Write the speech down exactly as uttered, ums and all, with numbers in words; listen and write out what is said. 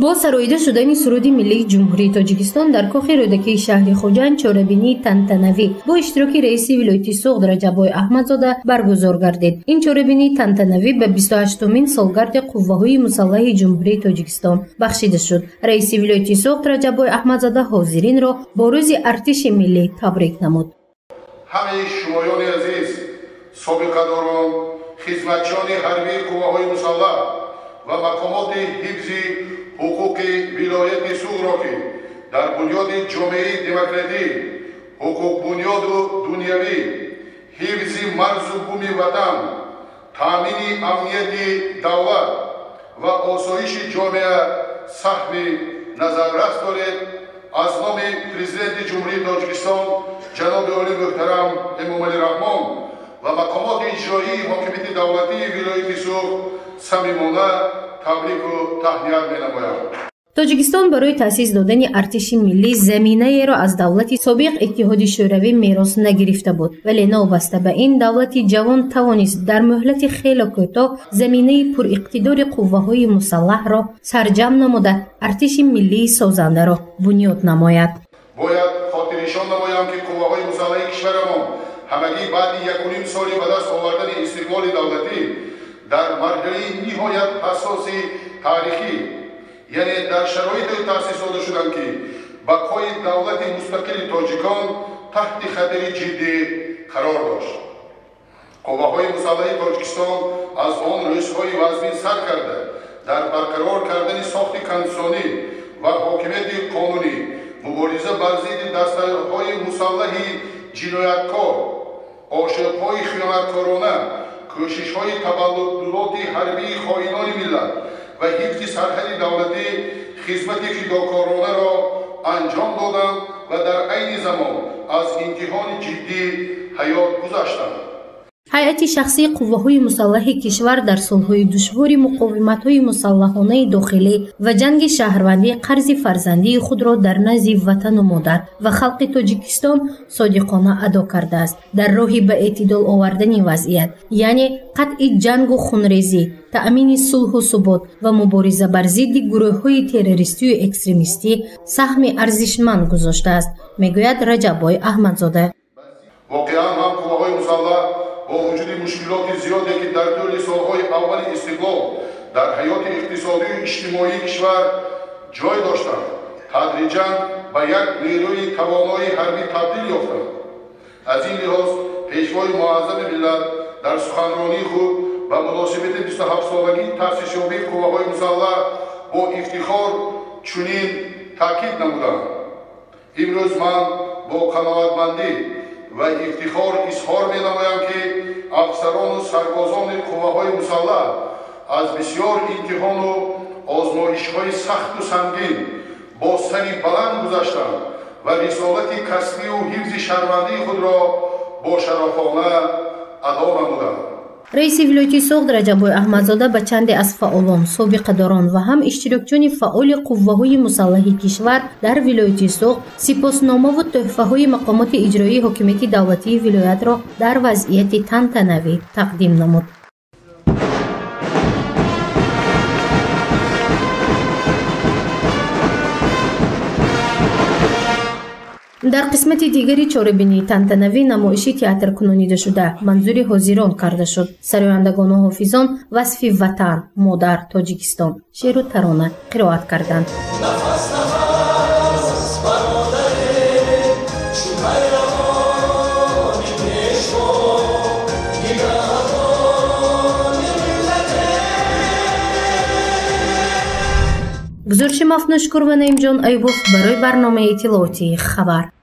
با سرایده شدن سرود ملی جمهوری تاجیکستان در کاخ رودکی شهر خوجند چاره‌بینی تنتنوی با اشتراک رئیس ولایت سوغد رجبای احمدزاده برگزار گردید. این چاره‌بینی تنتنوی به بیست و هشتمین سالگرد قوه‌های مسلح جمهوری تاجیکستان بخشیده شد. رئیس ولایت سوغد رجبای احمدزاده حاضرین را با روز ارتش ملی تبریک نمود. همه شمایان عزیز، سابقه‌داران، خدمتچیان حربی قوه‌های مسلح و مقامات حفظی حقوقی ولایت سوغد را که در بنیاد جامعه دموکراتی، حقوق بنیاد و دنیوی، حفظ مرز و بومی وطن، تامین امنیت دولت و آسایش جامعه صحب نظر رست دارد. از نام پرزیدنت جمهوری تاجیکستان جناب عالی محترم امامعلی رحمان و مقامات اجرایی حاکمیت دولتی ولایت سوغد صمیمانه تبریک و تهنیت می‌نمایم. تاجیکستان برای تأسیس دادن ارتش ملی زمینه را از دولت سابق اتحاد شوروی میراث نگرفته بود، ولی نوبسته به این دولت جوان توانست در مهلت خیلی کوتاه زمینه پر اقتدار قوه‌های مسلح را سرجم نموده ارتش ملی سازنده را بنیاد نماید. باید خاطر نشان نمایم که قوه‌های مسلح کشورمان همگی بعد یک و نیم سال به دست آوردن استقلال دولتی در مرحله نهایت حساسی تاریخی، یعنی در شرایطی تأسیس داده شدند که بقای دولت مستقل تاجیکان تحت خطر جدی قرار داشت. قوه‌های مسلح تاجیکستان از آن ریس‌های وزنی سر کرده در برقرار کردن ساخت کنسانی و حاکمیت قانونی، مبارزه بر ضد دسته‌های مسلح جنایتکار، آشوب‌های خیانتکارانه، کوشش‌های تبلورات حربی خائنان ملت و حفظ سرحد دولتی خدمت فداکارانه را انجام دادند و در عین زمان از امتحان جدی حیات گذشتند. هیئت شخصی قوه‌های مسلح کشور در صلح‌های دشوار مقاومت‌های مسلحانه داخلی و جنگ شهروندی قرض فرزندی خود را در نزد وطن و مادر و خلق تاجیکستان صادقانه ادا کرده است. در راه به اعتدال آوردن وضعیت، یعنی قطع جنگ و خونریزی، تأمین صلح و ثبات و مبارزه بر ضد گروه‌های تروریستی و اکستریمیستی سهم ارزشمند گذاشته است، می‌گوید رجبای احمدزاده. واقعاً هم قوه‌های مسلح با وجود مشکلات زیادی که در طول سالهای اول استقلال در حیات اقتصادی و اجتماعی کشور جای داشتند، تدریجاً به یک نیروی توانای حربی تبدیل یافتند. از این لحاظ پیشوای معظم ملت در سخنرانی خود به مناسبت بیست و هفت سالگی تأسیس یابی قوه‌های مسلح با افتخار چنین تاکید نمودند: امروز من با قناعتمندی و افتخار اظهار می‌نمایم که افسران و سربازان قوه‌های مسلح از بسیار امتحان و آزمایش‌های سخت و سنگین با سر بلند گذشتند و رسالت کسبی و حفظ شهروندی خود را با شرافانه ادا نمودند. رئیس ولایت سوغد رجبای احمدزاده به چندی از فعالان، سابقه‌داران و هم اشتراکچیان فعال قوه‌های مسلح کشور در ولایت سوغد سپاسنامه و تحفه‌های مقامات اجرایی حاکمیت دولتی ولایت را در وضعیت تنتنوی تقدیم نمود. در قسمت دیگری چاره‌بینی تنتنوی نمایشی تئاتر کنونیده شده منظور حاضران کرده شد. سرایندگان و حافظان وصف وطن، مادر، تاجیکستان، شعر و ترانه قرائت کردند. گزارش مفنوشکر و نعیمجان ایوب برای برنامه اطلاعاتی خبر.